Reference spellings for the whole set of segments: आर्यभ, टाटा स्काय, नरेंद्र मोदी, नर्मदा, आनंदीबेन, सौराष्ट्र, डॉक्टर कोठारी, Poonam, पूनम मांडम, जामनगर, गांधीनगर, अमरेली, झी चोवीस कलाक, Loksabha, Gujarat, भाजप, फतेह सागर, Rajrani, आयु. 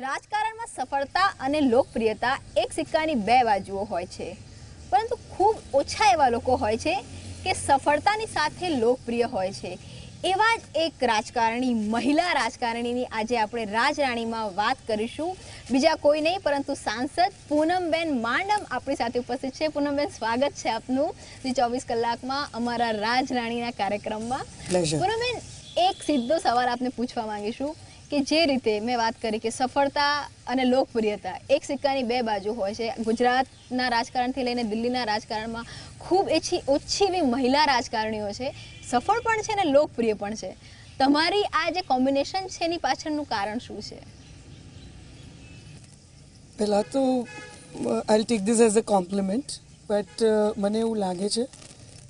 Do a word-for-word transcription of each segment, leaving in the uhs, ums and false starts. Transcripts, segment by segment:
राजकारण में सफलता और लोकप्रियता एक सिक्का की बे बाजुओं होय छे, परंतु खूब ओछा एवा लोको होय छे के सफलता नी साथे लोकप्रिय होय छे। एवा ज एक राजकारणी, महिला राजकारणीनी आजे आपणे राजराणी में बात करीशुं। बीजा कोई नहीं परंतु सांसद पूनमबेन मांडम अपनी साथ उपस्थित है। पूनमबेन, स्वागत है आपनू चौबीस कलाक में अमरा राजराणी कार्यक्रम में। पूनमबेन, एक सीधो सवाल आपने पूछवा मांगीशुं कि जे रीते मैं बात करी कि सफलता अने लोकप्रियता एक सिक्का की बे बाजू होय छे। गुजरातना राजकारण थी लईने दिल्लीना राजकारणमां खूब एछी ओछी एवी महिला राजकारणीओ छे, सफल पण छे ने लोकप्रिय पण छे। तमारी आ जे कॉम्बिनेशन छे एनी पाछळनुं कारण शुं छे? पहेला तो I will take this as a compliment, but मने एवुं लागे छे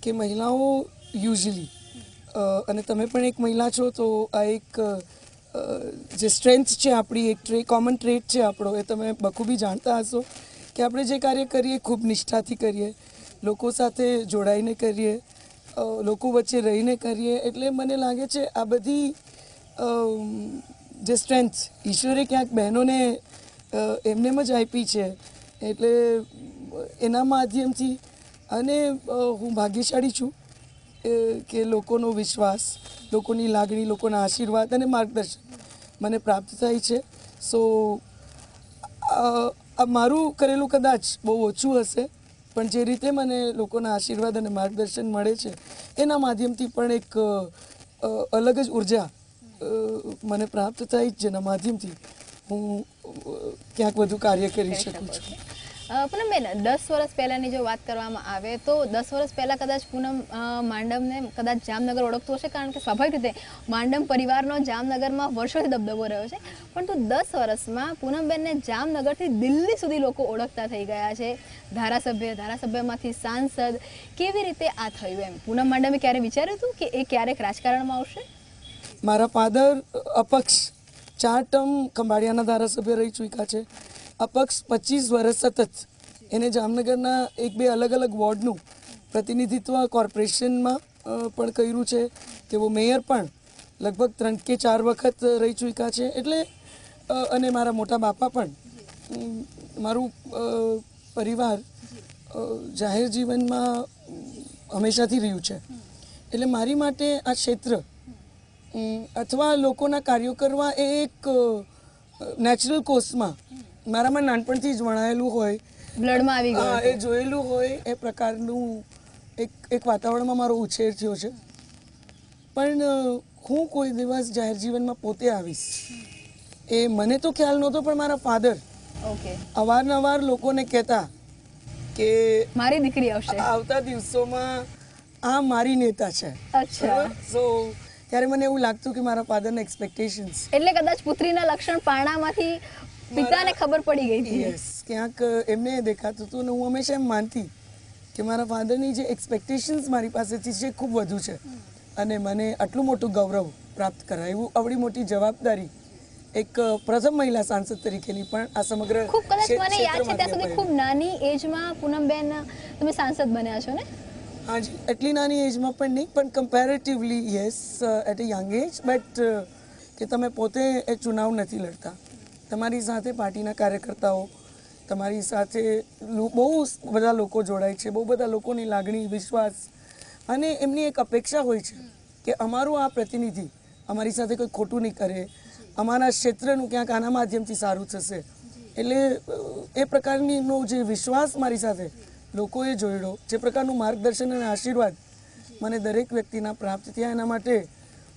कि महिलाओ यूजली अने तमे पण एक महिला छो तो आ एक जे स्ट्रेंथ है अपनी, एक ट्रे कॉमन ट्रेट है आपड़ो, ए तमे बखूबी जाणता हशो कि आपणे जे कार्य करीए खूब निष्ठाथी करीए, लोको साथे जोड़ाईने करीए, लोको वच्चे रहीने करीए। एटले मने लागे छे आ बधी जे स्ट्रेंथ ईश्वरे क्यांक बहनोने एमनेम ज आपी छे, एटले एना माध्यमथी अने हूँ भाग्यशाळी छूँ के लोकोनो विश्वास, लोकोनी लागणी, लोकोना आशीर्वाद अने मार्गदर्शन मने प्राप्त थाय छे। सो आ मारू करेलू कदाच बहु ओछू हशे, पण जे रीते मने लोकोना आशीर्वाद अने मार्गदर्शन मळे छे एना माध्यमथी पण एक अलग ज ऊर्जा मने प्राप्त थाय, जेना माध्यमथी हूँ क्यांक वधु कार्य करी शकूं छुं। पूनम बेन, दस वर्ष पहलानी जो बात करवामां आवे तो दस वर्ष पहला कदाच पूनम मांडम ने कदाच जामनगर ओळखतो हशे, कारण के स्वाभाविक रीते मांडम परिवारनो जामनगरमां वर्षोथी दबदबो रह्यो छे। परंतु दस वर्षमां पूनमबेनने जामनगरथी दिल्ली सुधी लोको ओळखता थई गया छे। धारासभ्य, धारासभ्यमांथी सांसद, केवी रीते आ थयुं? एम पूनम मांडमे क्यारे विचार्युं हतुं के ए क्यारेक राजकारणमां आवशे? मारा फाधर अपक्ष चार टर्म खंभाळियाना धारासभ्य रही चूक्या छे। अपक्ष पच्चीस वर्ष सतत एने जामनगरना एक बे अलग अलग वॉर्डनु प्रतिनिधित्व कॉर्पोरेशन में पण कर्युं छे, ते वो मेयर पण लगभग त्रण के चार वखत रही चूक्या छे। एटले अने मारा मोटा बापा पण मारू परिवार जाहिर जीवन में हमेशाथी रह्युं छे। एटले मारी माटे आ क्षेत्र अथवा लोकोना कार्यो करवा ए एक नेचरल कोर्स में मारा में नानपणथी ज वणायेलू होय, ब्लड में आवी गयुं, ए जोयेलू होय, ए प्रकारनु एक एक वातावरण में मारो उछेर थयो छे। पण हूँ कोई दिवस जाहिर जीवन में पोते आवीश ए मने तो ख्याल नहोतो, पण मारा फाधर ओके अवारनवार लोकोने कहेता के मारी दीकरी आवशे, आवता दिवसोमां आ मारी नेता छे। अच्छा, सो त्यारे मने एवुं लागतुं के मारा फाधरना एक्सपेक्टेशन्स एटले कदाच पुत्रीना लक्षण पाणामांथी पिता ने खबर पड़ी गई थी। यस, क्यांक एमने देखातुं हतुं ने हूँ हमेशा एम मानती कि मारा फाधरनी जे एक्सपेक्टेशन्स मारी पासेथी छे खूब वधु छे अने मने आटलुं मोटुं गौरव प्राप्त कराव्युं, आवडी मोटी जवाबदारी एक प्रथम महिला सांसद तरीकेनी पण आ समग्र खूब कदाच मने याद छे त्यां सुधी खूब नानी एजमां पूनमबेन तमे सांसद बन्या छो ने? हाँ जी, एटली नानी एजमां पण नहीं, पण comparatively yes at a young age, but के तमे पोते ए चुनाव नथी लड़ता, तमारी साथे पार्टीना कार्यकर्ताओ, तमारी साथे बहु बधा लोको जोड़ाय छे, बहु बधा लोकोनी लागणी, विश्वास अने एमनी एक अपेक्षा होय छे के अमारो आ प्रतिनिधि अमारी साथे कोई खोटुं नहीं करे, अमारा क्षेत्रनुं क्यांक आना माध्यमथी सारुं थशे। एटले ए प्रकारनो जे विश्वास मारी साथे लोकोए जोड्यो, जे प्रकारनुं मार्गदर्शन अने आशीर्वाद मने दरेक व्यक्तिना प्राप्त थया, एना माटे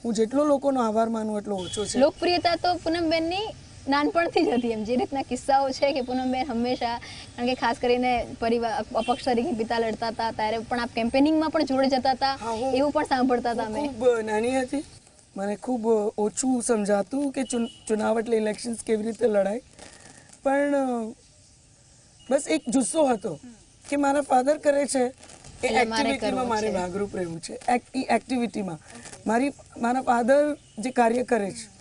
हूँ जेटलो लोकोनो आभार मानुं एटलो ओछो छे। लोकप्रियता तो पूनमबेननी नानपणथी ज हती, एम जे रीतना किस्साओ छे कि पूनमबेन हमेशा, कारण के खास करीने परिवार अपक्ष तरीके पिता लड़ता था त्यारे पण आप केम्पेनिंग में पण जोड़े जता था, एवुं पण सांभळता था। मैं खूब नानी हती, मने खूब ओछुं समजातुं के चुन, चुनाव एटले इलेक्शन्स केवी रीते लड़ाय, पण बस एक जुस्सो हतो कि मारा फाधर करे छे ए एक्टिविटीमां मारे भागरूप रहेवुं छे। एक्टिविटीमां मारी मारा फाधर जे कार्य करे छे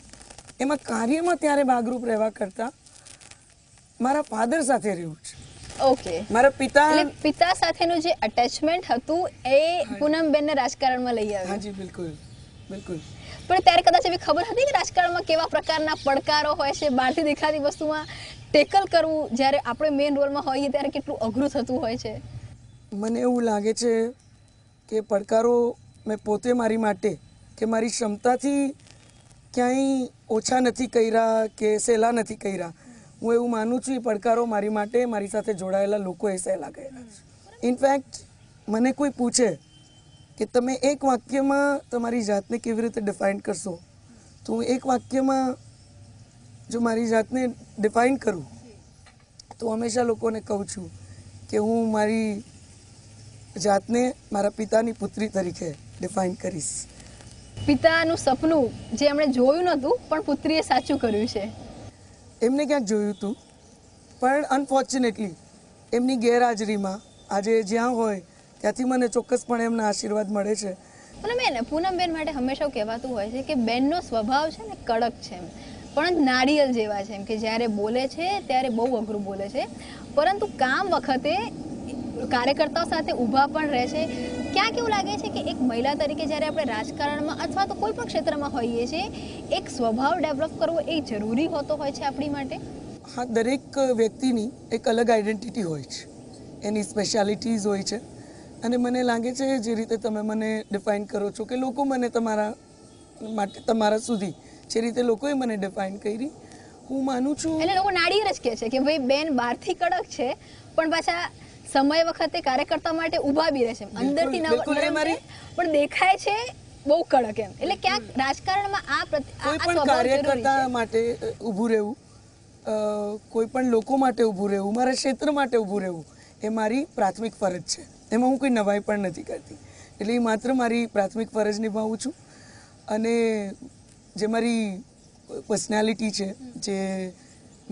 एम कार्य में त्यारे भागरूप रहवा करता मारा फाधर साथे रह्युं छे। ओके, मारा पिता पिता साथेनो जे अटैचमेंट हतुं ए पूनमबेनने राजकारणमां लई आव्युं? हाँ जी, बिल्कुल बिल्कुल। पण त्यारे कदाच एवी खबर हती के राजकारणमां केवा प्रकारना પડકારો હોય છે, બહારથી દેખાતી વસ્તુમાં ટેકલ કરવું જ્યારે આપણે મેઇન રોલમાં હોઈએ ત્યારે કેટલું અઘરું થતું હોય છે। મને એવું લાગે છે કે પડકારો મેં પોતે મારી માટે કે મારી ક્ષમતાથી ક્યાંય ઓછા નથી કર્યા કે સહેલા નથી કર્યા। હું એવું માનું છું કે પડકારો મારી માટે મારી સાથે જોડાયેલા લોકોએ સહેલા કર્યા છે। ઇનફેક્ટ મને કોઈ પૂછે कि तमे एक वाक्य में तमारी जातने केवी रीते डिफाइन करशो तो हूँ एक वाक्य में जो मारी जातने डिफाइन करूँ तो हमेशा लोगों ने कहूँ छूँ कि हूँ मारी जातने मारा पितानी पुत्री तरीके डिफाइन करीश। पितानु सपनू जे हमणे जोयुं नतुं पण पुत्रीए साचुं कर्युं छे। एमने क्यांक जोयुं हतुं पण अनफोर्च्युनेटली एमनी गैरहाजरी में आजे ज्यां होय ત્યાંથી મને ચોક્કસપણે એમના આશીર્વાદ મળે છે। પૂનમ બેન પૂનમ બેન માટે હંમેશા કહેવાતું હોય છે કે બેનનો સ્વભાવ છે ને કડક છે પણ નાળિયેર જેવા છે, એમ કે જ્યારે બોલે છે ત્યારે બહુ અઘરું બોલે છે પરંતુ કામ વખતે કાર્યકર્તાઓ સાથે ઊભા પણ રહે છે। ક્યાંક એવું લાગે છે કે એક મહિલા તરીકે જ્યારે આપણે રાજકારણમાં અથવા તો કોઈ પણ ક્ષેત્રમાં હોઈએ છીએ એક સ્વભાવ ડેવલપ કરવો એ જરૂરી હોતો હોય છે આપણી માટે। હા, દરેક વ્યક્તિની એક અલગ આઈડેન્ટિટી હોય છે, એની સ્પેશિયાલિટીઝ હોય છે અને મને લાગે છે જે રીતે તમે મને ડિફાઇન કરો છો કે લોકો મને તમારા માટે તમારા સુધી જે રીતે લોકોએ મને ડિફાઇન કરી હું માનું છું એટલે લોકો નાડીર જ કહે છે કે ભાઈ બેન બહારથી કડક છે પણ પાછા સમય વખતે કાર્યકર્તા માટે ઊભા બી રહે છે, અંદરથી નરમ છે પણ દેખાય છે બહુ કડક એમ। એટલે ક્યાંક રાજકારણમાં આ કોઈ પણ કાર્યકર્તા માટે ઊભું રહેવું, કોઈ પણ લોકો માટે ઊભું રહેવું, મારા ક્ષેત્ર માટે ઊભું રહેવું એ મારી પ્રાથમિક ફરજ છે। એમાં હું કોઈ નવાઈ પણ નથી કરતી એટલે માત્ર મારી પ્રાથમિક ફરજ નિભાવું છું અને જે મારી પર્સનાલિટી છે જે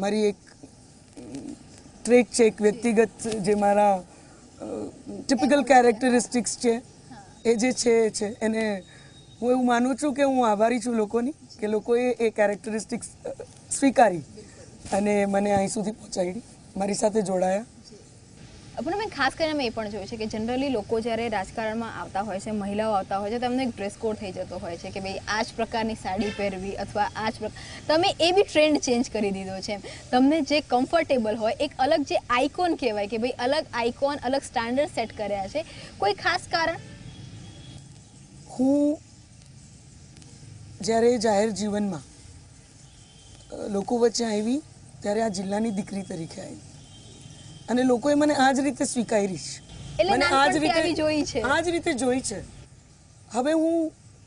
મારી એક ટ્રેટ છે, એક વ્યક્તિગત જે મારા ટિપિકલ કેરેક્ટરિસ્ટિક્સ છે એ જે છે છે એને હું એવું માનું છું કે હું આભારી છું લોકોની કે લોકોએ એ કેરેક્ટરિસ્ટિક્સ સ્વીકારી અને મને અહીં સુધી પહોંચાડી, મારી સાથે જોડાયા। पूनम बेन खास करीने मैं ए पण जोयुं छे के जनरली लोको ज्यारे राजकारणमां आवता होय छे, महिलाओ आवता होय छे तो एमने एक ड्रेस कोड थई जतो होय छे के भाई आ ज प्रकारनी साड़ी पहेरवी अथवा आ ज तमे ए बी ट्रेंड चेन्ज करी दीधो छे। तमने जे कम्फर्टेबल होय एक अलग जे आइकॉन कहेवाय के भाई अलग आइकॉन अलग स्टैंडर्ड सेट कर्या छे, कोई खास कारण? हूँ ज्यारे जाहेर जीवनमां लोको वच्चे आवी त्यारे आ जिल्लानी दीकरी तरीके आई અને લોકોએ મને આ જ રીતે સ્વીકારી છે, મને આ જ રીતે જોઈ છે, આ જ રીતે જોઈ છે। હવે હું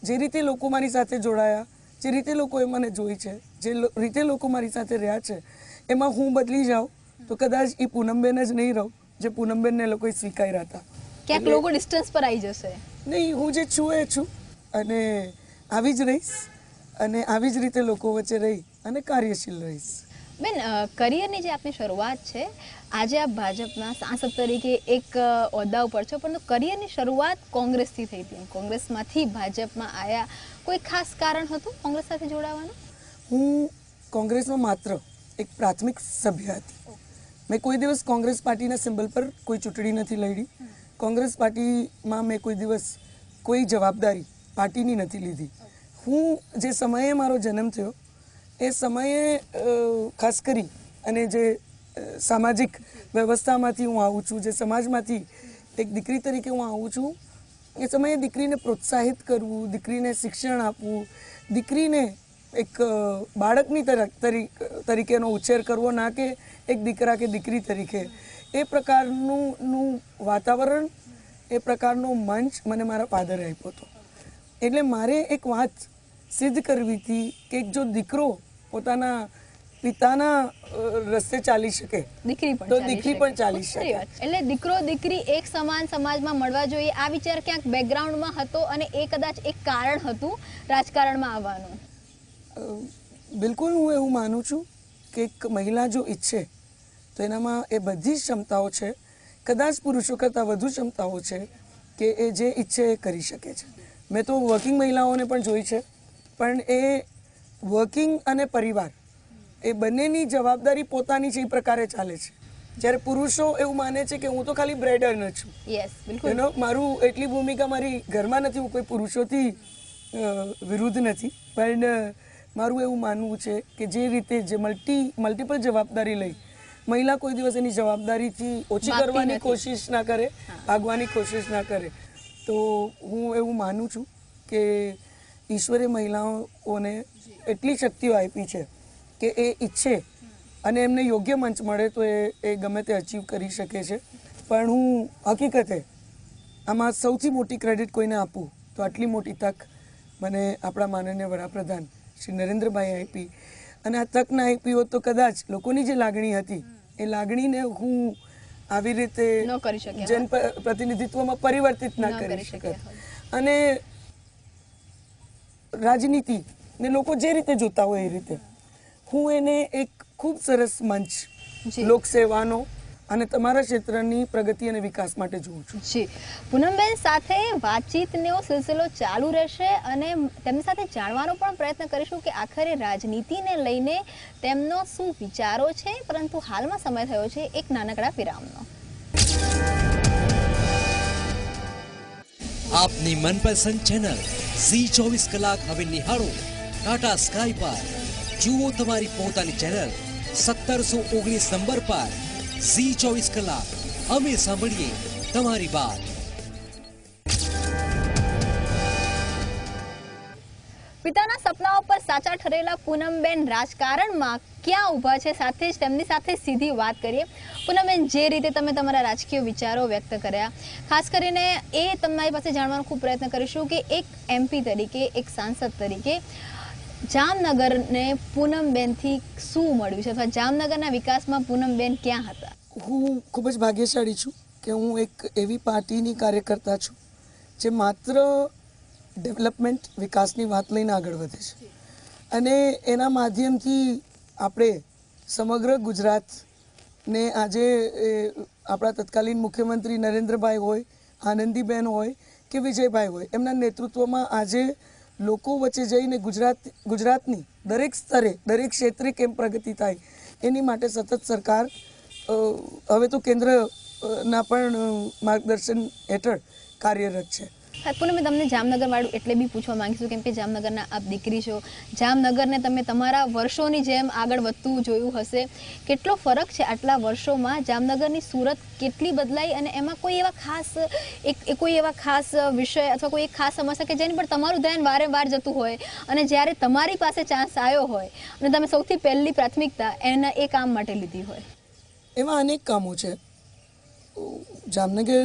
જે રીતે લોકો મારી સાથે જોડાયા, જે રીતે લોકોએ મને જોઈ છે, જે રીતે લોકો મારી સાથે રહ્યા છે એમાં હું બદલી જાઉં તો કદાચ એ પૂનમબેન જ નહીં રહું જે પૂનમબેનને લોકોએ સ્વીકાર્યા હતા। ક્યાંક લોકો ડિસ્ટન્સ પર આવી જશે નહીં, હું જે છું એ છું અને આવી જ રહીશ અને આવી જ રીતે લોકો વચ્ચે રહી અને કાર્યશીલ રહીશ। બેન, કરિયરની જે આપની શરૂઆત છે આજે આપ ભાજપના સાંસદ તરીકે એક હોદ્દા ઉપર છો પરંતુ કરિયરની શરૂઆત કોંગ્રેસથી થઈ હતી, કોંગ્રેસમાંથી ભાજપમાં આવ્યા, કોઈ ખાસ કારણ હતું કોંગ્રેસ સાથે જોડાવાનું? હું કોંગ્રેસમાં માત્ર એક પ્રાથમિક સભ્ય હતી। મેં કોઈ દિવસ કોંગ્રેસ પાર્ટીના સિમ્બલ પર કોઈ ચૂંટણી નથી લડી, કોંગ્રેસ પાર્ટીમાં મેં કોઈ દિવસ કોઈ જવાબદારી પાર્ટીની નથી લીધી। હું જે સમયે મારો જન્મ થયો એ સમયે ખાસ કરી અને જે સામાજિક વ્યવસ્થામાંથી હું આવું છું, જે સમાજમાંથી એક દીકરી તરીકે હું આવું છું એ સમયે દીકરીને પ્રોત્સાહિત કરવું, દીકરીને શિક્ષણ આપવું, દીકરીને એક બાળકની તરીકેનો ઉછેર કરવો ના કે એક દીકરા કે દીકરી તરીકે, એ પ્રકારનું વાતાવરણ એ પ્રકારનો મંચ મને મારા ફાધરે આપ્યો હતો। એટલે મારે એક વાત સિદ્ધ કરવી હતી કે જો દીકરો પોતાના પિતાના રસ્તે ચાલી શકે દીકરી પણ તો દીકરી પણ ચાલી શકે, એટલે દીકરો દીકરી એક સમાન સમાજમાં મળવા જોઈએ। આ વિચાર ક્યાંક બેકગ્રાઉન્ડમાં હતો અને એ કદાચ એક કારણ હતું રાજકારણમાં આવવાનું। બિલકુલ, હું એવું માનું છું કે એક મહિલા જો ઈચ્છે તો એનામાં એ બધી જ ક્ષમતાઓ છે, કદાચ પુરુષો કરતાં વધુ ક્ષમતાઓ છે કે એ જે ઈચ્છે એ કરી શકે છે। મેં તો વર્કિંગ મહિલાઓને પણ જોઈ છે પણ એ વર્કિંગ અને પરિવાર એ બંનેની જવાબદારી પોતાની છે એ પ્રકારે ચાલે છે, જ્યારે પુરુષો એવું માને છે કે હું તો ખાલી બ્રેડર ન છું, યસ બિલકુલ એનો મારું એટલી ભૂમિકા મારી ઘરમાં નથી, હું કોઈ પુરુષોથી विरुद्ध नहीं, पण मारू एवं मानव है कि जे रीते जे मल्टी मल्टीपल जवाबदारी लई महिला कोई दिवस एनी जवाबदारी थी ओछी करवानी कोशिश ना करे, भागवानी कोशिश ना करे। तो हूँ एवं मानु छूँ कि ईश्वरे महिलाओं ने एटली शक्तिओ आपी है कि ए इच्छे अने एमने योग्य मंच मळे तो ए, ए गमे ते अचीव करी शके छे। पण हूँ हकीकते आमां सौथी मोटी क्रेडिट कोईने आपू तो आटली मोटी तक मने आपणा माननीय वडाप्रधान श्री नरेंद्रभाई आपी। अने आ तक ना आपी होत तो कदाच लोकोनी जे लागणी हती ए लागणीने हूँ આવી રીતે જન પ્રતિનિધિત્વમાં પરિવર્તિત ના કરી શકે। અને રાજનીતિ ને લોકો જે રીતે જોતા હોય એ રીતે હું એને એક ખૂબ સરસ મંચ લોકસેવાનો અને તમારા ક્ષેત્રની પ્રગતિ અને વિકાસ માટે જોઉં છું। જી પૂનમબેન સાથે વાતચીતનો સિલસિલો ચાલુ રહેશે અને તેમની સાથે જાણવાનો પણ પ્રયત્ન કરીશું કે આખરે રાજનીતિને લઈને તેમનો શું વિચારો છે। પરંતુ હાલમાં સમય થયો છે એક નાનકડા વિરામનો। આપની મનપસંદ ચેનલ ઝી ચોવીસ કલાક હવે નિહાળો ટાટા સ્કાય પર। જુઓ તમારી પોતાની ચેનલ સત્તરસો ઓગણીસ નંબર પર ઝી ચોવીસ કલાક અમે સાંભળીએ તમારી વાત। પિતાના સપનાઓ પર સાચા ઠરેલા પૂનમબેન રાજકારણમાં ક્યાં ઊભા છે સાથે જ તેમની સાથે સીધી વાત કરીએ। પૂનમબેન, જે રીતે તમે તમારા રાજકીય વિચારો વ્યક્ત કર્યા, ખાસ કરીને એ તમારી પાસે જાણવાનો ખૂબ પ્રયત્ન કરીશું કે એક એમપી તરીકે, એક સાંસદ તરીકે जामनगर ने पूनमबेन थी शू मळ्युं छे अथवा जामनगर ना विकास में पूनमबेन क्या हता? हूँ खूब ज भाग्यशाळी छूँ कि हूँ एक एवी पार्टीनी कार्यकर्ता छूँ जे मात्र डेवलपमेंट विकासनी वात लईने आगळ वधे छे अने एना माध्यमथी आपणे समग्र गुजरात ने आजे आपणा तत्कालीन मुख्यमंत्री नरेंद्रभाई होय, आनंदीबेन होय के विजयभाई होय एमना नेतृत्वमां आजे लोको वच्चे जईने गुजरात गुजरातनी दरेक स्तरे दरेक क्षेत्रे केम प्रगति थाय एनी माटे सतत सरकार हवे तो केन्द्रना पण मार्गदर्शन हेठळ कार्यरत छे। पूनम, मैं तमने जामनगर वाळुं एटले बी पूछवा मांगीशुं केम के जामनगरना आप दीकरी छो, जामनगरने तमे तमारा वर्षोनी जेम आगळ वधतुं जोयुं हशे। केटलो फरक छे आटला वर्षोमां? जामनगरनी सूरत केटली बदलाई अने एमां कोई एवा खास एक कोई एवा खास विषय अथवा कोई एक खास समस्या के जेनी पर तमारुं ध्यान वारंवार जतुं होय अने ज्यारे तमारी पासे चांस आव्यो होय अने तमे सौथी पहिली प्राथमिकता एना ए काम माटे लीधी होय? एवा अनेक कामो छे। जामनगर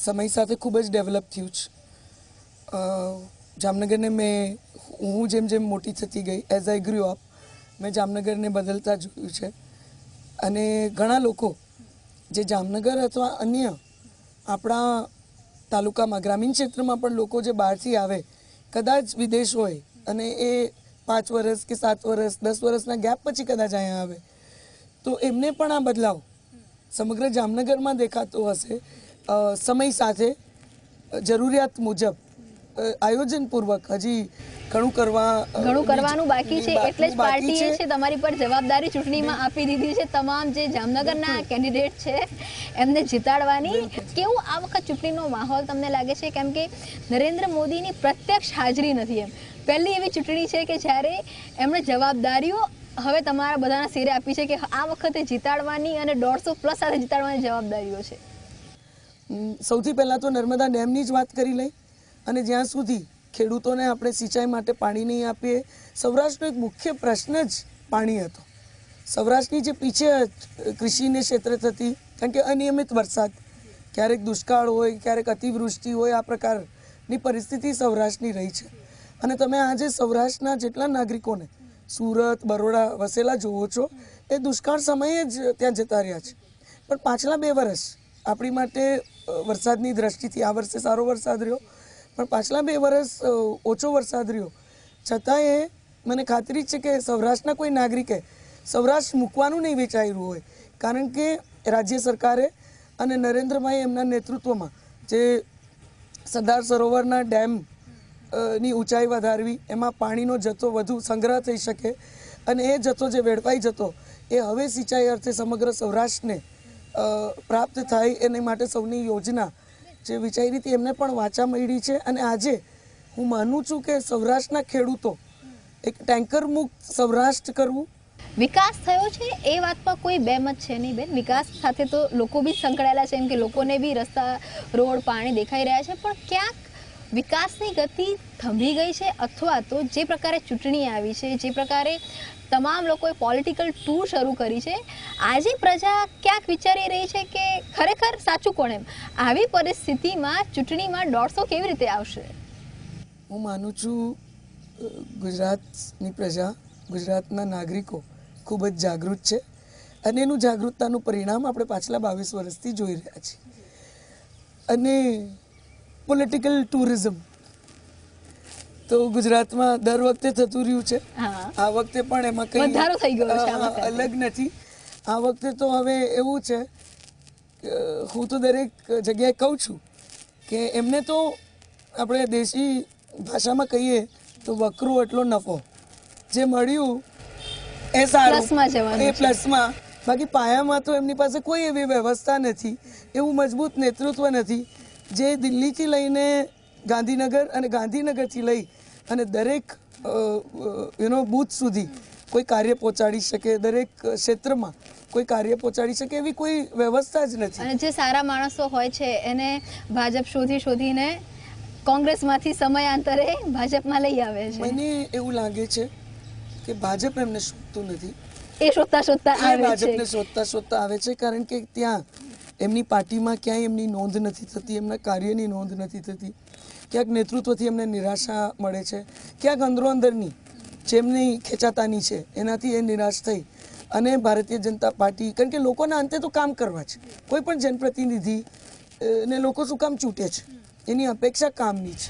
समय साथ खूब ज डेवलप थयुं छे। जामनगर ने मैं हूँ जेम जेम मोटी थती गई एज आई ग्रो अप मैं जामनगर ने बदलता जोयुं छे अने घणा लोको जे जामनगर अथवा अन्य आपणा तालुका में ग्रामीण क्षेत्र में पण लोको जे बहारथी आवे कदाच विदेश होय अने ए पांच वर्ष के सात वर्ष दस वर्षना गैप पछी कदाच अहींया आवे तो एमने पण आ बदलाव समग्र जामनगर में देखातो हशे। समय साथे जरूरियात मुजब आयोजन पूर्वक हजी घणुं करवानुं बाकी छे એટલે જ પાર્ટીએ છે તમારી પર જવાબદારી ચૂંટણીમાં આપી દીધી છે। તમામ જે જામનગરના કેન્ડિડેટ છે એમને જીતાડવાની કેવું આ વખત ચૂંટણીનો માહોલ તમને લાગે છે? કેમ કે નરેન્દ્ર મોદીની પ્રત્યક્ષ હાજરી નથી, એમ પહેલી એવી ચૂંટણી છે કે જ્યારે એમણે જવાબદારીઓ હવે તમારા બધાના શિરે આપી છે કે આ વખતે જીતાડવાની અને દોઢસો પ્લસ સાથે જીતાડવાની જવાબદારીઓ છે। સૌથી પહેલાં તો નર્મદા ડેમની જ વાત કરી લઈ અને જ્યાં સુધી ખેડૂતોને આપણે સિંચાઈ માટે પાણી નહીં આપીએ, સૌરાષ્ટ્રનો એક મુખ્ય પ્રશ્ન જ પાણી હતો। સૌરાષ્ટ્રની જે પીછે કૃષિને ક્ષેત્રે થતી, કારણ કે અનિયમિત વરસાદ, ક્યારેક દુષ્કાળ હોય, ક્યારેક અતિવૃષ્ટિ હોય, આ પ્રકારની પરિસ્થિતિ સૌરાષ્ટ્રની રહી છે। અને તમે આજે સૌરાષ્ટ્રના જેટલા નાગરિકોને સુરત, બરોડા વસેલા જોવો છો એ દુષ્કાળ સમયે જ ત્યાં જતા રહ્યા છે। પણ પાછલા બે વર્ષ આપણી માટે વરસાદની દ્રષ્ટિથી આ વર્ષે સારો વરસાદ રહ્યો, પણ પાછલા બે વર્ષ ઓછો વરસાદ રહ્યો, છતાંય મને ખાતરી છે કે સૌરાષ્ટ્રના કોઈ નાગરિકે સૌરાષ્ટ્ર મૂકવાનું નહીં વિચાર્યું હોય, કારણ કે રાજ્ય સરકારે અને નરેન્દ્રભાઈ એમના નેતૃત્વમાં જે સરદાર સરોવરના ડેમની ઊંચાઈ વધારવી, એમાં પાણીનો જથ્થો વધુ સંગ્રહ થઈ શકે અને એ જથ્થો જે વેડફાઈ જતો એ હવે સિંચાઈ અર્થે સમગ્ર સૌરાષ્ટ્રને प्राप्त थाय एने माटे सौनी योजना जे विचारी थी एमने पण वाचा मळी छे। अने आजे हूँ मानु छू के सौराष्ट्र खेडूतो एक टैंकर मुक्त सौराष्ट्र करवू विकास थयो छे ए वात पर कोई बेमत छे नहीं बेन। विकास साथे तो लोको भी संकळायेला छे एम के लोकोने भी रस्ता रोड पाणी देखाई रह्या छे पण क्यांक विकासनी गति थंभी गई है अथवा तो जे प्रकारे चूंटणी आई है जे प्रकारे तमाम लोगों पॉलिटिकल टूर शुरू करी है आज प्रजा क्या विचारी रही है कि खरेखर साचू कोण एम आवी परिस्थिति में चूंटणी में दौड़सो केवी रीते आवशे। हूँ मानु छू गुजरातनी प्रजा गुजरातना नागरिकों खूब ज जागृत है अने एनु जागृततानुं परिणाम आपणे पाछला बावीस वर्षथी जोई रह्या छीए अने पॉलिटिकल टूरिज्म तो गुजरात में दर वखते थतुं रह्युं छे। आ वखते पण एमां कई वधारो थई गयो छे अलग नथी। आ वखते तो हवे एवुं छे हूँ तो दरेक जग्याए कहूं छूं के एमने तो आपणे देशी भाषा में कहीए तो वक्रो एटलो नफो जे मळ्युं ए सारुं ए प्लस में बाकी पाया में तो एमनी पासे कोई एवी व्यवस्था नथी एवुं मजबूत नेतृत्व नथी जे दिल्ली थी लईने गांधीनगर अने गांधीनगर थी लई अने दरेक यू नो बूथ सुधी कोई कार्य पहोंचाड़ी शके दरेक क्षेत्र में कोई कार्य पहोंचाड़ी शके एवी कोई व्यवस्था ज नथी अने जे सारा माणसो होय छे एने भाजप शोधी शोधीने कांग्रेस मांथी समयांतरे भाजप में लई आवे छे। मने एवुं लागे छे के भाजप एमने शोधतुं नथी ए शोधता शोधता आवे छे भाजपने शोधता शोधता आवे छे कारण के त्यां एमनी पार्टी में क्या एमनी नोंध नहीं थती एमना कार्यनी नोंध नहीं थती क्या नेतृत्वथी एमने निराशा मळे छे क्या अंदरो अंदरनी जेमनी खेचातानी छे एनाथी ए निराश थई अने भारतीय जनता पार्टी कारण के लोकोना अंते तो काम करवा छे कोईपण जनप्रतिनिधि ने लोको शुं काम चूंटे छे एनी अपेक्षा कामनी छे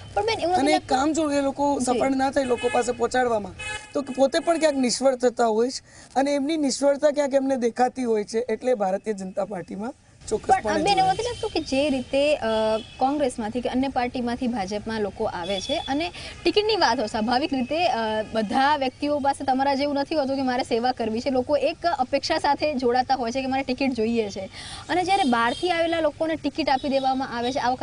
अने काम जो ए लोको सफल ना थाय लोको पासे पहोंचाडवामां तो पोते पण क्यांक निष्फळ थता होय छे अने एमनी निष्फळता क्यांक एमने देखाती होय छे एटले भारतीय जनता पार्टी में टिकट आपी देवामां आवे छे। आ वखते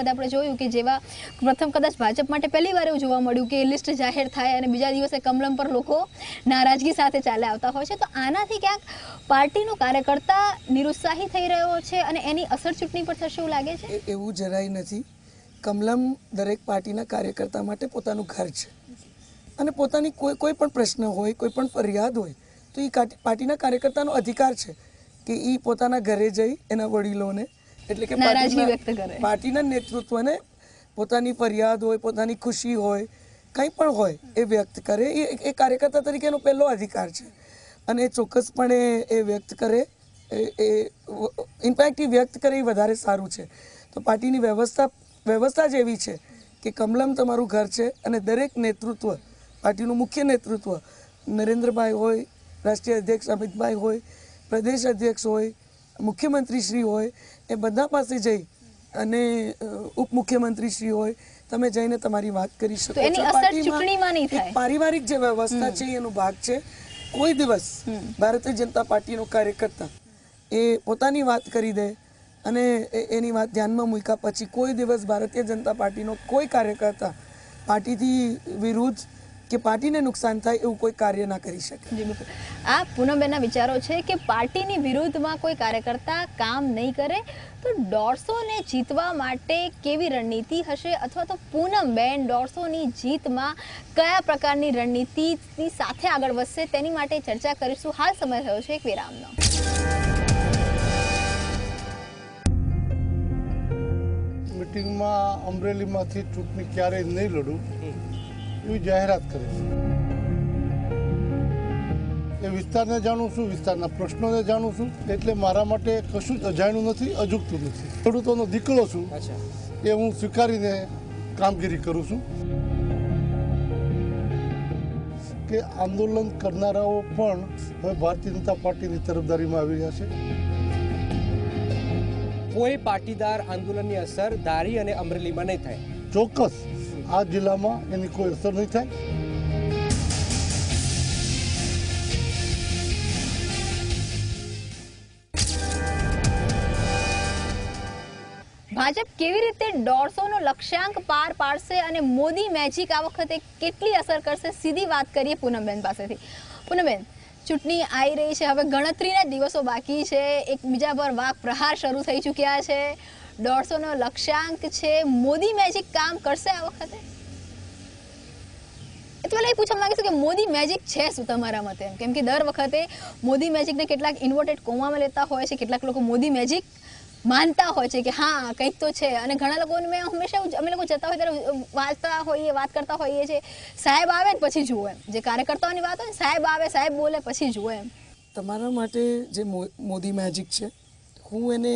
आपणे जोयुं के जेवा प्रथम कदाच भाजप माटे पहली वार एवुं जोवा मळ्युं के लिस्ट जाहेर थाय अने बीजा दिवसे कमलम पर लोको नाराजगी साथे चाले आवता होय छे तो आनाथी क्यांक पार्टीनो कार्यकर्ता निरुत्साही थई रह्यो छे अने असर चूंटणी पर थशे एवुं लागे छे। एवुं जराय नथी। कमलम दरेक पार्टीना कार्यकर्ता माटे पोतानुं घर छे अने पोतानी कोई कोई पण प्रश्न होय कोई पण फरियाद होय तो ई पार्टीना कार्यकर्तानो अधिकार छे के ई पोताना घरे जई एना वडीलोने एटले के नाराजगी व्यक्त करे पार्टीना नेतृत्वने पोतानी फरियाद होय पोतानी खुशी होय कंई पण होय ए व्यक्त करे ए कार्यकर्ता तरीकेनो पहेलो अधिकार छे अने चोक्कसपणे ए व्यक्त करे इनफेक्ट व्यक्त करे वधारे सारू छे। तो पार्टी नी व्यवस्था व्यवस्था ज एवी छे कि कमलम तमारू घर छे अने दरेक नेतृत्व पार्टी नुं मुख्य नेतृत्व नरेंद्र भाई होय राष्ट्रीय अध्यक्ष अमित भाई होय प्रदेश अध्यक्ष होय मुख्यमंत्री श्री होय ए बधा पासे जई अने उप मुख्यमंत्री श्री होय तमे जईने तमारी वात करी शको। तो एनी असर चूंटणीमां नहीं थाय। पारिवारिक जे व्यवस्था छे एनो भाग छे। कोई दिवस भारतीय जनता पार्टी नो कार्यकर्ता ए पोतानी बात करी दे अने एनी बात ध्यान में मूक्या पछी कोई दिवस भारतीय जनता पार्टी नो कोई कार्यकर्ता पार्टी थी विरुद्ध के पार्टी ने नुकसान थाय एवुं कोई कार्य ना करी शके। जी बिल्कुल। आ पूनमबेनना विचारो छे के पार्टी नी विरुद्ध में कोई कार्यकर्ता काम नहीं करे तो दौड़सो ने जीतवा माटे केवी रणनीति हशे अथवा तो पूनमबेन दौड़सो नी जीत में क्या प्रकार की रणनीति नी साथे आगळ वधशे तेनी माटे चर्चा करीशुं। हाल समय थयो छे एक विरामनो। मीटिंग में अमरेली में चूंटनी क्यारे नहीं लड़ू ये जाहरात करे विस्तार ने जाणु छुं विस्तार प्रश्नों ने जाणु छुं एटले मारा माटे कशुं अजाण्युं नथी अजूकतुं नथी खेडूतोनो दीकरो छुं ए हूँ स्वीकारीने कामगीरी करूँ छुं के आंदोलन करनाराओ पण हवे भारतीय जनता पार्टीनी तरफदारी में आवी रह्या छे। कोई पाटीदार आंदोलन की असर धारी और अमरेली में नहीं थाय चौक्स आ जिला में एनी कोई असर नहीं थाय। भाजप केवी रीते दौड़सो नो लक्ष्यांक पार पाडशे अने मोदी मैजिक आ वखते केटली असर करशे सीधी बात करिए पूनमबेन पासेथी। पूनमबेन, चूंटणी आई रही है, हवे गणतरीना दिवसों बाकी है, एक बीजा पर वाक प्रहार शुरू थई चूक्या है, दौड़सो नो लक्ष्यांक है, मोदी मैजिक काम करशे आ वखते? तो मैं पूछवा मांगीशु कि मोदी मैजिक है शू तमारा मते? केम के दर वखते मोदी मैजिक ने केटलाक इन्वर्टेड कोमा में लेता होय छे, केटलाक लोको मोदी मैजिक मानता हो कि हाँ कहीं तो है, और घणा लोगों में हमेशा अमे लोग जता हो तरह वाँचता होइए, बात करता होइए छे, साहेब आवे ने पछी जुए, जे कार्यकर्ताओनी वात होय, साहेब आवे साहेब बोले पछी जुए। तमारा माटे जे मोदी मैजिक छे हूँ एने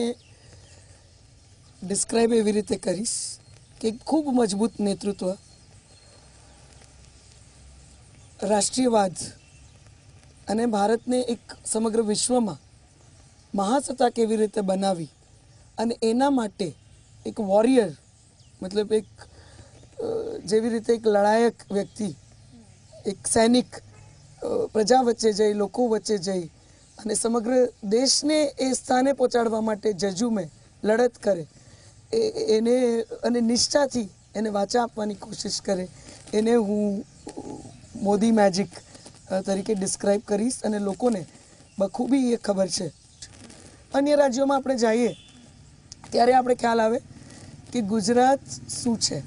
डिस्क्राइब एवी रीते करीश कि खूब मजबूत नेतृत्व, राष्ट्रीयवाद अने भारत ने एक समग्र विश्व में महासत्ता केवी रीते बनावी अने एना माटे एक वॉरियर, मतलब एक जेवी रीते एक लड़ायक व्यक्ति, एक सैनिक प्रजा वच्चे जाए, लोको वच्चे जाए अने समग्र देश ने ए स्थाने पहोंचाड़वा माटे जजू में लड़त करे, ए, एने अने निष्ठा थी एने वाचा आपवानी कोशिश करे, एने हूँ मोदी मैजिक तरीके डिस्क्राइब करीश। अने लोगों ने बखूबी ये खबर है। अन्य राज्यों में आपणे जाइए त्यारे आपणे ख्याल आवे कि गुजरात शुं छे।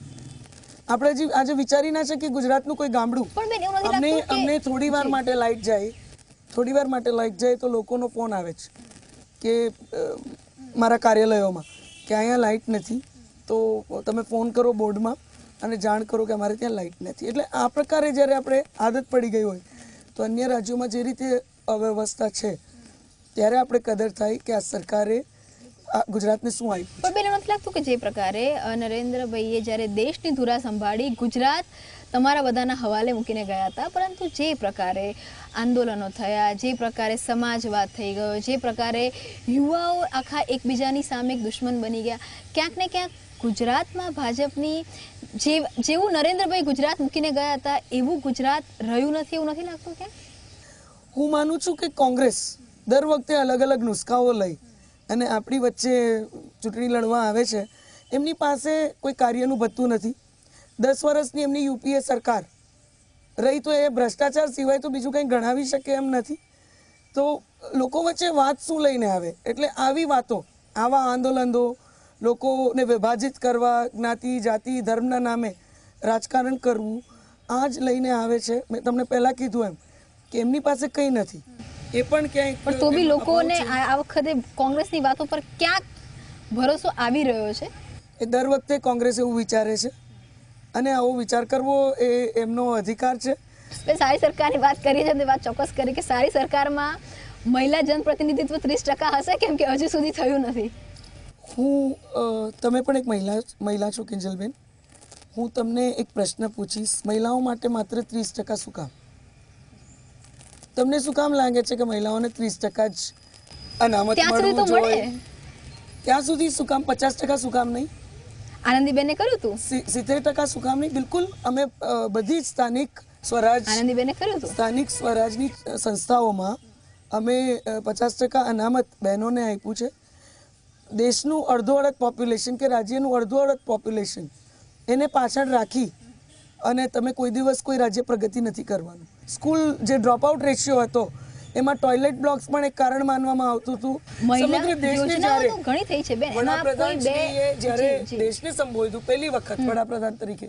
आपणे जी आज विचारी ना छे कि गुजरातनुं कोई गामडुं, अमने अमने थोड़ी वार माटे लाइट जाए, थोड़ी वार माटे लाइट जाए तो लोकोनो फोन आवे छे के मारा कार्यालयोमां के अहींया लाइट नथी, तो तमे फोन करो बोर्डमां अने जाण करो कि अमारे त्यां लाइट नथी। एटले आ प्रकारे ज्यारे आपणे आदत पड़ी गई होय तो अन्य राज्योमां जे रीते अव्यवस्था छे त्यारे आपणे कदर थाय कि आ सरकारे गुजरात ने शू आई। पर बेन नथी लागतुं कि जे प्रकारे नरेंद्र भाईए ज्यारे देशनी धुरा संभाळी गुजरात तमारा बधाना हवाले मूकीने गया था, परंतु जे प्रकारे आंदोलनों थया, जे प्रकारे समाजवाद थई गयो, जे प्रकारे युवाओ आखा एकबीजानी सामे दुश्मन बनी गया, क्यांक ने क्यांक गुजरात में भाजपनी जे जेवुं नरेंद्र भाई गुजरात मूकीने गया था एवुं गुजरात रह्युं नथी, एवुं नथी लागतुं? के हूँ मानु छूं कि कोंग्रेस दर वखते अलग अलग नुस्खाओ लई अने आपणी वच्चे चूंटणी लड़वा आवे छे, एमनी पासे कोई कार्यनुं भत्तुं नथी। दस वर्षनी एमनी यूपीए सरकार रही तो ए भ्रष्टाचार सिवाय तो बीजू कंई गणावी शके एम नथी, तो लोको वच्चे वात शुं लईने आवे? एटले आवी वातो, आवा आंदोलनो, लोकोने विभाजित करवा, ज्ञाति जाति धर्मना नामे राजकारण करवुं आ ज लईने आवे छे। मैं तमने पहेला कीधुं एम कि एमनी पासे कंई नथी। पर तो भी लोगों ने आ वखते कांग्रेस की बातों पर क्या भरोसा आवी रह्यो छे? दर वखते कांग्रेस एवुं विचारे छे अने आवो विचार करवो ए एमनो अधिकार छे। सारी सरकार की बात करीए छे, बात चोक्कस करी कि सारी सरकार में महिला जनप्रतिनिधित्व तीस टका हशे, केम के हजू सुधी थयुं नथी। हूँ तमे पण एक महिला महिला छो किंजलबेन, हूँ तमने एक प्रश्न पूछीश, महिलाओं माटे मात्र तीस टका शुं काम? तमने शुं काम लागे छे कि महिलाओने तीस टका ज अनामत मळवुं जोईए? त्यां सुधी शुं काम पचास टका शुं काम नहीं? आनंदीबेन ने कर्युं हतुं सित्तेर टका शुं काम नहीं? बिलकुल अमे बधी स्थानिक स्वराज आनंदीबेन ने कर्युं हतुं, स्थानिक स्वराजनी संस्थाओमां अमे पचास टका अनामत बहनोने आप्युं छे। देशनुं अर्धो अर्ध पॉप्युलेशन के राज्यनुं अर्धो अर्ध पॉप्युलेशन एने पाछळ राखी अने तमे कोई दिवस कोई राज्य प्रगति नहीं करवानुं। स्कूल जे ड्रॉपआउट रेशियो हतो एमां टॉयलेट ब्लॉक्स पण एक कारण मानवामां आवतुं हतुं। समग्र देशने जारे घणी थई छे बेन, वडाप्रधान श्रीए जारे देशने संबोध्युं पहली वखत वडाप्रधान तरीके,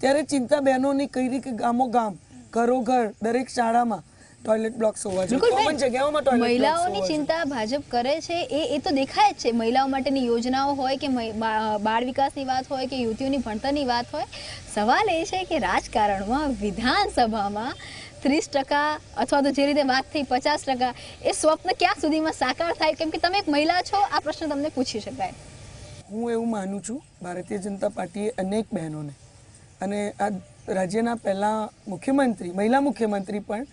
त्यारे चिंता बहनोनी करी कि गामो गाम घरो घर दरेक शाळामां टॉयलेट ब्लॉक्स होवा જોઈએ, કોમન જગ્યાઓમાં ટોયલેટ મહિલાઓની ચિંતા ભાજપ કરે છે એ એ તો દેખાય જ છે। મહિલાઓ માટેની યોજનાઓ હોય કે બાળ વિકાસની વાત હોય કે યુવતીઓની ભણતરની વાત હોય, સવાલ એ છે કે રાજકારણમાં વિધાનસભામાં ત્રીસ ટકા અથવા તો જે રીતે વાત થઈ પચાસ ટકા એ સ્વપ્ન ક્યાં સુધીમાં સાકાર થાય? કેમ કે તમે એક મહિલા છો, આ પ્રશ્ન તમને પૂછી શકાય। હું એવું માનું છું ભારતીય જનતા પાર્ટીએ અનેક બહેનોને અને આ રાજ્યના પહેલા મુખ્યમંત્રી મહિલા મુખ્યમંત્રી પણ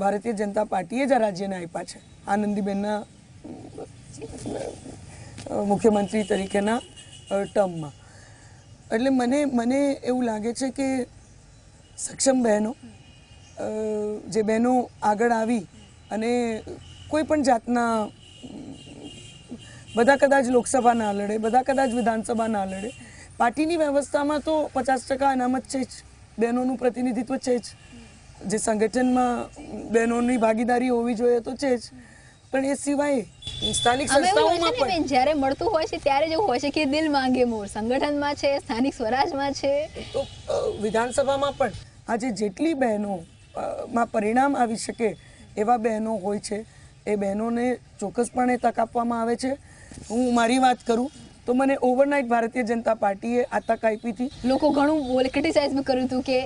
भारतीय जनता पार्टीए ज राज्य ने आप आनंदीबेन मुख्यमंत्री तरीके टर्म में, एटले मने मने एवं लगे कि सक्षम बहनों जे बहनों आगळ आवी अने कोईपण जातना બધા કદાચ લોકસભા ના લડે, બધા કદાચ વિધાનસભા ના લડે, પાર્ટીની વ્યવસ્થામાં તો પચાસ ટકા અનામત છે જ, બહેનોનું પ્રતિનિધિત્વ છે જ, જે સંગઠનમાં બહેનોની ભાગીદારી હોવી જોઈએ તો છે જ, પણ એ સિવાય સ્થાનિક સંસ્થાઓમાં પણ જ્યારે મળતું હોય છે ત્યારે જેવું હોય છે કે દિલ માંગે મોર સંગઠનમાં છે, સ્થાનિક સ્વરાજમાં છે, તો વિધાનસભામાં પણ આજે જેટલી બહેનોમાં પરિણામ આવી શકે એવા બહેનો હોય છે, એ બહેનોને ચોક્કસપણે તક આપવામાં આવે છે. હું મારી વાત કરું तो मैंने ओवरनाइट भारतीय जनता पार्टी है आता काईपी थी लोगों घणू बोले क्रिटिसाइज भी करू तू के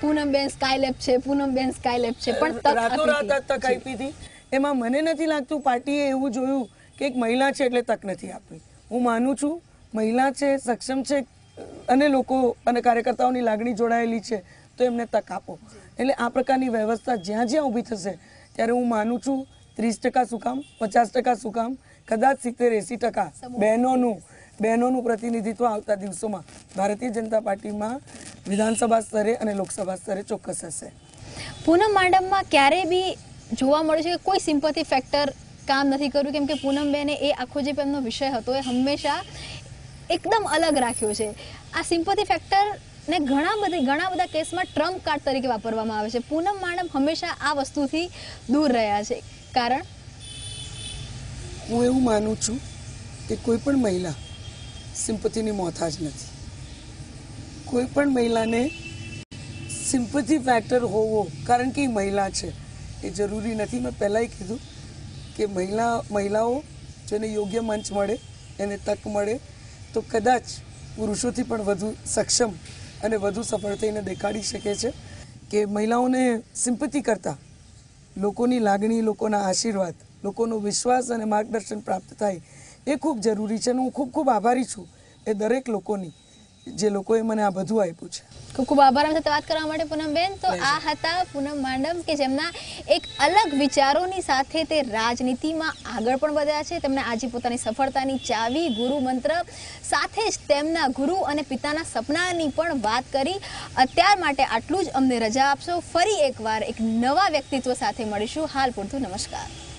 पूनम बेन स्काईलेब छे, पूनम बेन स्काईलेब छे, पण तक रातो रात आता काईपी थी एमा मने नथी लागतुं पार्टी ए एवुं जोयुं के एक महिला छे एटले तक नथी आपी। हूँ मानु छूं महिला छे, सक्षम छे अने लोको अने कार्यकर्ताओनी लागणी जोडायेली छे तो एमने तक आपो। एटले आ प्रकारनी व्यवस्था ज्यां ज्यां ऊभी थशे त्यारे हूँ मानु छूं तीस टका शुं काम, पचास टका शुं काम, कदाच सित्तेर एसी टका बहनोनुं बहनों प्रतिनिधित्व आता दिवसों में भारतीय जनता पार्टी में विधानसभा स्तरे और लोकसभा स्तरे चौक्स हे। पूनम मैडम में क्यारे भी जोवा मळे छे के कोई सिम्पथी फेक्टर काम नहीं करूँ, केम के पूनम बेने ए आखो जे पेमनो विषय हतो ए हमेशा एकदम अलग राख्यो छे। आ सिम्पथी फेक्टर ने घणा बधा घणा बधा केस में ट्रम्प कार्ड तरीके वापरवामां आवे छे। पूनम मैडम हमेशा आ वस्तुथी दूर रह्या छे, कारण हूँ एवुं मानु छुं के कोईपण महिला सिंपथी नी मोहताज नहीं। कोईपण महिला ने सिंपथी फेक्टर होवो कारण कि महिला है ये जरूरी नहीं। मैं पहला ही कीधु कि महिला महिलाओं जेने योग्य मंच मळे एने तक मळे तो कदाच पुरुषों थी पण वधु सक्षम अने वधु सफल थईने देखाड़ी शके छे कि महिलाओने सिंपथी करता लोकोनी लागणी, लोकोना आशीर्वाद, लोकोनो विश्वास अने मार्गदर्शन प्राप्त थाय ये खूब जरूरी है। हूँ खूब खूब आभारी छूँ ए दरेक लोकोनी जे लोकोए मने आ बधुं आप्युं छे। खूब खूब आभार साथे वात करवा माटे पूनम बेन। तो आ हता पूनम मैडम के जेमना एक अलग विचारोनी साथे ते राजनीतिमां आगळ पण वध्या छे। तेमणे आजे पोतानी सफळतानी चावी गुरु मंत्र साथे ज तेमना गुरु अने पिताना सपनानी पण वात करी। अत्यार माटे आटलुं ज अमने रजा आपशो। फरी एकवार एक नवा व्यक्तित्व साथे मळीशुं। हाल पूरतुं नमस्कार।